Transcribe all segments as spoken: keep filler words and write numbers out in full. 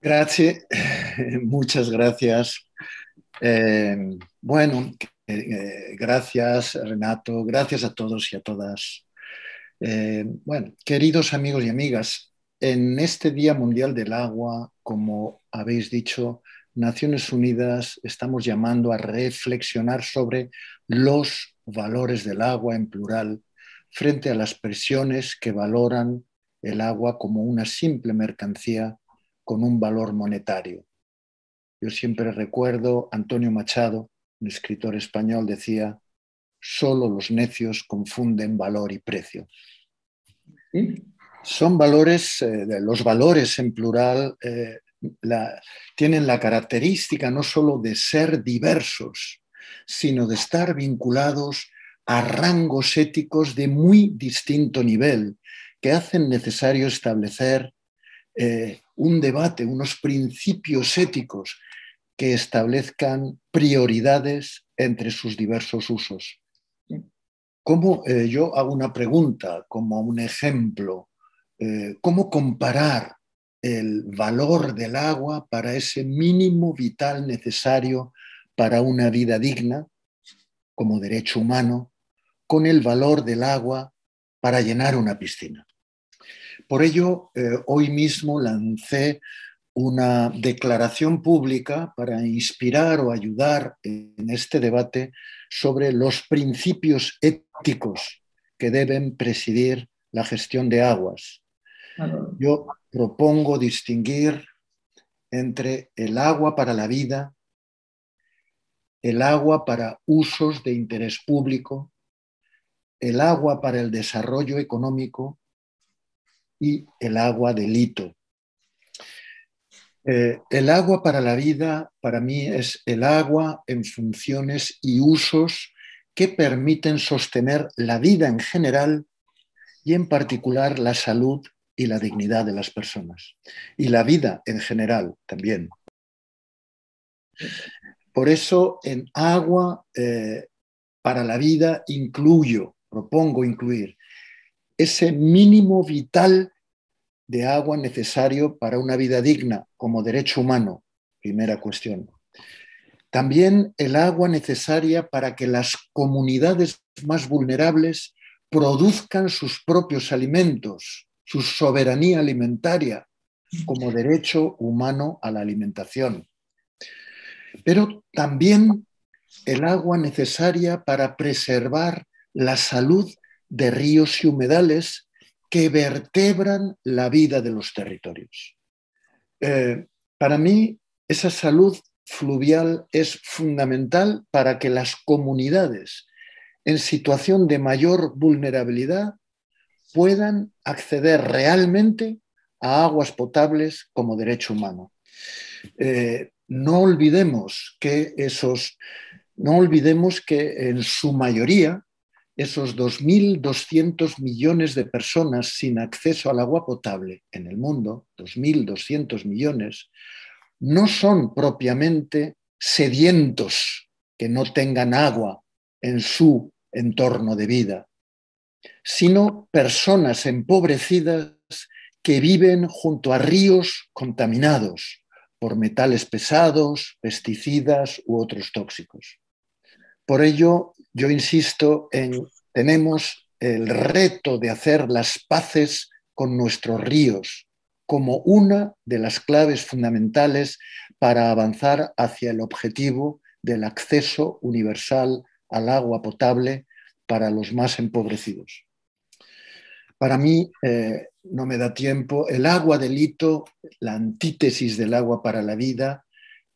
Gracias, muchas gracias. Eh, bueno, eh, gracias Renato, gracias a todos y a todas. Eh, bueno, queridos amigos y amigas, en este Día Mundial del Agua, como habéis dicho, Naciones Unidas estamos llamando a reflexionar sobre los valores del agua en plural frente a las presiones que valoran el agua como una simple mercancía con un valor monetario. Yo siempre recuerdo Antonio Machado, un escritor español, decía: solo los necios confunden valor y precio. ¿Sí? Son valores, eh, los valores en plural eh, la, tienen la característica no solo de ser diversos, sino de estar vinculados a rangos éticos de muy distinto nivel que hacen necesario establecer eh, un debate, unos principios éticos que establezcan prioridades entre sus diversos usos. ¿Cómo, eh, yo hago una pregunta como un ejemplo, eh, ¿cómo comparar el valor del agua para ese mínimo vital necesario para una vida digna como derecho humano con el valor del agua para llenar una piscina? Por ello, eh, hoy mismo lancé una declaración pública para inspirar o ayudar en este debate sobre los principios éticos que deben presidir la gestión de aguas. Yo propongo distinguir entre el agua para la vida, el agua para usos de interés público, el agua para el desarrollo económico y el agua del hito. Eh, el agua para la vida, para mí, es el agua en funciones y usos que permiten sostener la vida en general y en particular la salud y la dignidad de las personas. Y la vida en general también. Por eso en agua eh, para la vida incluyo, propongo incluir ese mínimo vital de agua necesario para una vida digna como derecho humano, primera cuestión. También el agua necesaria para que las comunidades más vulnerables produzcan sus propios alimentos, su soberanía alimentaria como derecho humano a la alimentación. Pero también el agua necesaria para preservar la salud de ríos y humedales que vertebran la vida de los territorios. Eh, para mí, esa salud fluvial es fundamental para que las comunidades en situación de mayor vulnerabilidad puedan acceder realmente a aguas potables como derecho humano. Eh, no olvidemos que esos, no olvidemos que en su mayoría, esos dos mil doscientos millones de personas sin acceso al agua potable en el mundo, dos mil doscientos millones, no son propiamente sedientos que no tengan agua en su entorno de vida, sino personas empobrecidas que viven junto a ríos contaminados por metales pesados, pesticidas u otros tóxicos. Por ello, yo insisto en tenemos el reto de hacer las paces con nuestros ríos como una de las claves fundamentales para avanzar hacia el objetivo del acceso universal al agua potable para los más empobrecidos. Para mí, eh, no me da tiempo, el agua del hito, la antítesis del agua para la vida,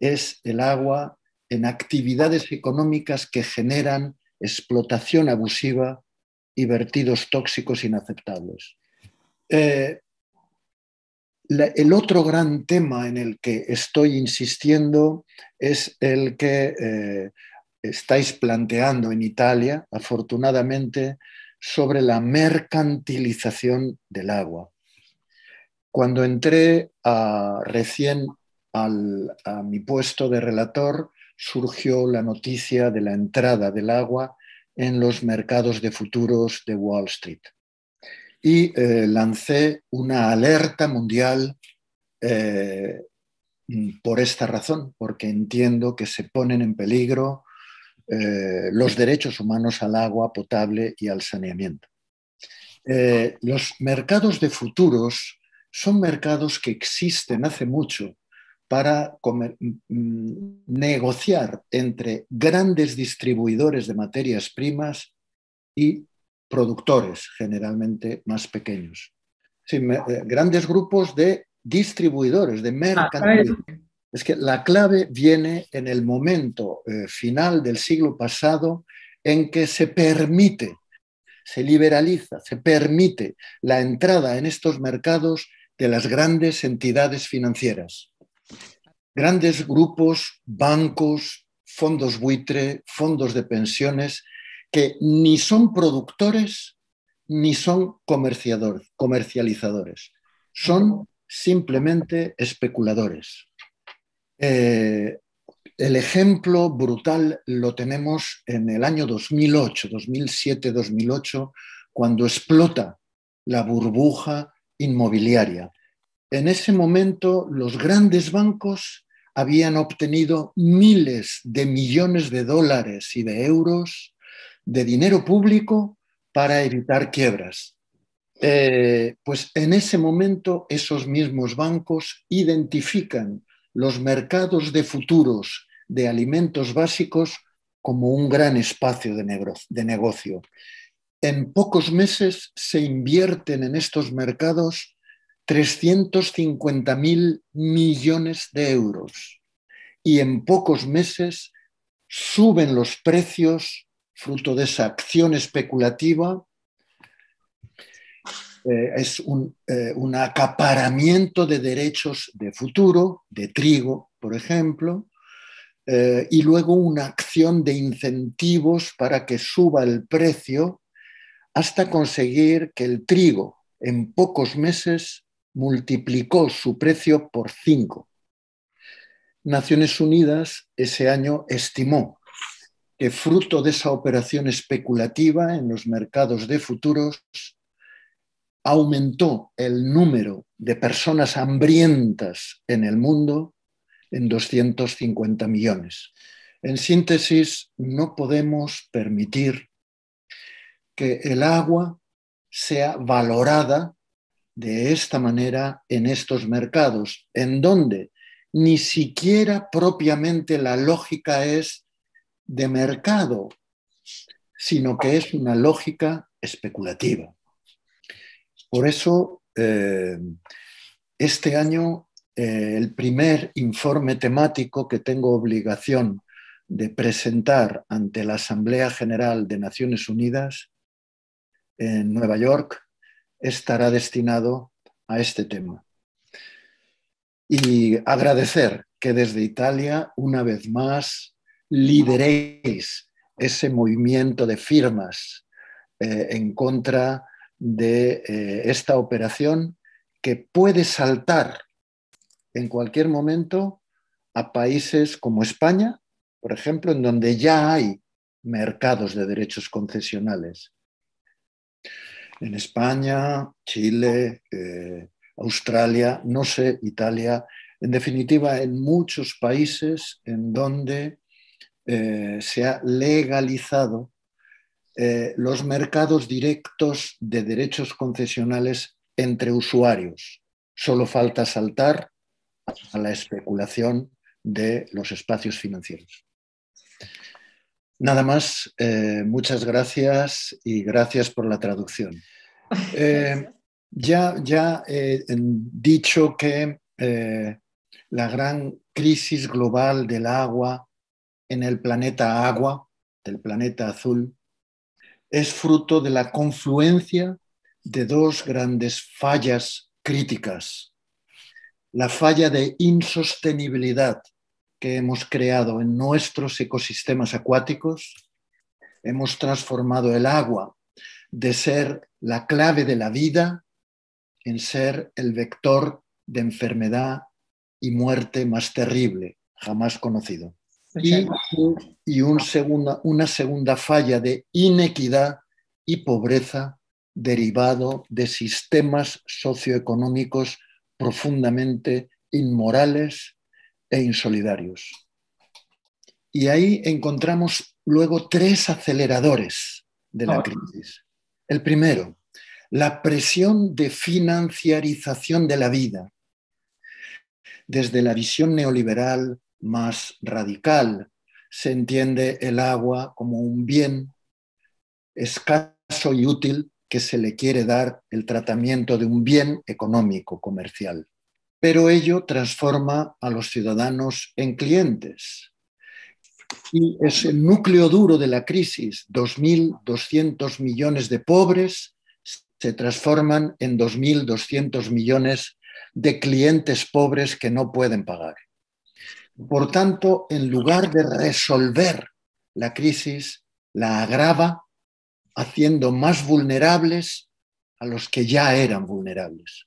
es el agua en actividades económicas que generan explotación abusiva y vertidos tóxicos inaceptables. Eh, la, el otro gran tema en el que estoy insistiendo es el que eh, estáis planteando en Italia, afortunadamente, sobre la mercantilización del agua. Cuando entré a, recién al, a mi puesto de relator, surgió la noticia de la entrada del agua en los mercados de futuros de Wall Street. Y eh, lancé una alerta mundial eh, por esta razón, porque entiendo que se ponen en peligro eh, los derechos humanos al agua potable y al saneamiento. Eh, los mercados de futuros son mercados que existen hace mucho para comer, negociar entre grandes distribuidores de materias primas y productores, generalmente más pequeños. Sí, me, eh, grandes grupos de distribuidores, de mercancías. Es que la clave viene en el momento eh, final del siglo pasado en que se permite, se liberaliza, se permite la entrada en estos mercados de las grandes entidades financieras. Grandes grupos, bancos, fondos buitre, fondos de pensiones, que ni son productores ni son comercializadores. Son simplemente especuladores. Eh, el ejemplo brutal lo tenemos en el año dos mil ocho, dos mil siete, dos mil ocho, cuando explota la burbuja inmobiliaria. En ese momento los grandes bancos habían obtenido miles de millones de dólares y de euros de dinero público para evitar quiebras. Eh, pues en ese momento esos mismos bancos identifican los mercados de futuros de alimentos básicos como un gran espacio de, negro, de negocio. En pocos meses se invierten en estos mercados trescientos cincuenta mil millones de euros y en pocos meses suben los precios fruto de esa acción especulativa. Eh, es un, eh, un acaparamiento de derechos de futuro, de trigo, por ejemplo, eh, y luego una acción de incentivos para que suba el precio hasta conseguir que el trigo en pocos meses multiplicó su precio por cinco. Naciones Unidas ese año estimó que fruto de esa operación especulativa en los mercados de futuros aumentó el número de personas hambrientas en el mundo en doscientos cincuenta millones. En síntesis, no podemos permitir que el agua sea valorada de esta manera en estos mercados, en donde ni siquiera propiamente la lógica es de mercado, sino que es una lógica especulativa. Por eso, eh, este año, eh, el primer informe temático que tengo obligación de presentar ante la Asamblea General de Naciones Unidas en Nueva York estará destinado a este tema. Y agradecer que desde Italia, una vez más, lideréis ese movimiento de firmas eh, en contra de eh, esta operación que puede saltar en cualquier momento a países como España, por ejemplo, en donde ya hay mercados de derechos concesionales. En España, Chile, eh, Australia, no sé, Italia, en definitiva en muchos países en donde eh, se ha legalizado eh, los mercados directos de derechos concesionales entre usuarios. Solo falta saltar a la especulación de los espacios financieros. Nada más, eh, muchas gracias y gracias por la traducción. Eh, ya ya he dicho que eh, la gran crisis global del agua en el planeta agua, del planeta azul, es fruto de la confluencia de dos grandes fallas críticas. La falla de insostenibilidad que hemos creado en nuestros ecosistemas acuáticos. Hemos transformado el agua de ser la clave de la vida en ser el vector de enfermedad y muerte más terrible jamás conocido. Y, y un segunda, una segunda falla de inequidad y pobreza derivado de sistemas socioeconómicos profundamente inmorales e insolidarios. Y ahí encontramos luego tres aceleradores de la crisis. El primero, la presión de financiarización de la vida, desde la visión neoliberal más radical. Se entiende el agua como un bien escaso y útil que se le quiere dar el tratamiento de un bien económico, comercial. Pero ello transforma a los ciudadanos en clientes. Y es el núcleo duro de la crisis. dos mil doscientos millones de pobres se transforman en dos mil doscientos millones de clientes pobres que no pueden pagar. Por tanto, en lugar de resolver la crisis, la agrava, haciendo más vulnerables a los que ya eran vulnerables.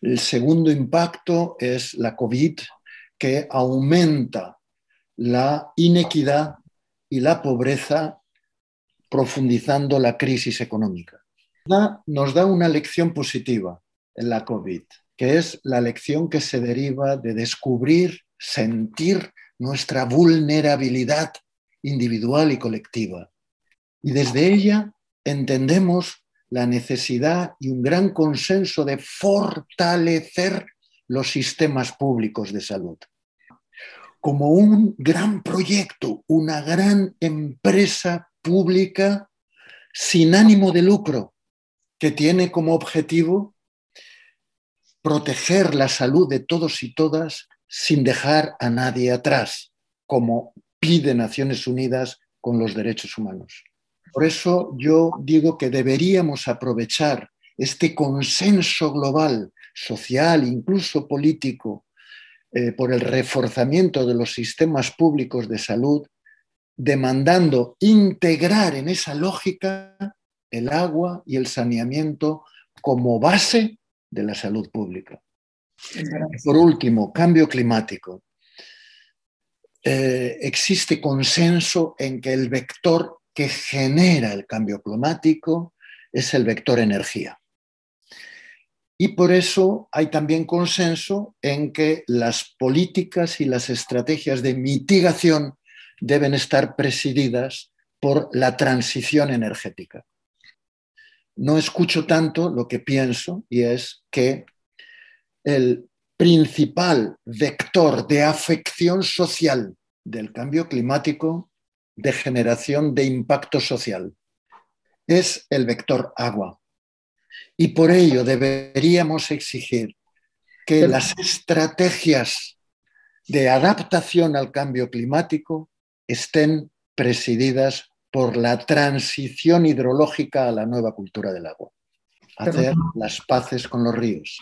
El segundo impacto es la COVID, que aumenta la inequidad y la pobreza, profundizando la crisis económica. Nos da una lección positiva en la COVID, que es la lección que se deriva de descubrir, sentir nuestra vulnerabilidad individual y colectiva. Y desde ella entendemos la necesidad y un gran consenso de fortalecer los sistemas públicos de salud como un gran proyecto, una gran empresa pública sin ánimo de lucro, que tiene como objetivo proteger la salud de todos y todas sin dejar a nadie atrás, como pide Naciones Unidas con los derechos humanos. Por eso yo digo que deberíamos aprovechar este consenso global, social, incluso político, Eh, por el reforzamiento de los sistemas públicos de salud, demandando integrar en esa lógica el agua y el saneamiento como base de la salud pública. Por último, cambio climático. Eh, existe consenso en que el vector que genera el cambio climático es el vector energía. Y por eso hay también consenso en que las políticas y las estrategias de mitigación deben estar presididas por la transición energética. No escucho tanto lo que pienso, y es que el principal vector de afección social del cambio climático, de generación de impacto social, es el vector agua. Y por ello deberíamos exigir que las estrategias de adaptación al cambio climático estén presididas por la transición hidrológica a la nueva cultura del agua. Hacer las paces con los ríos.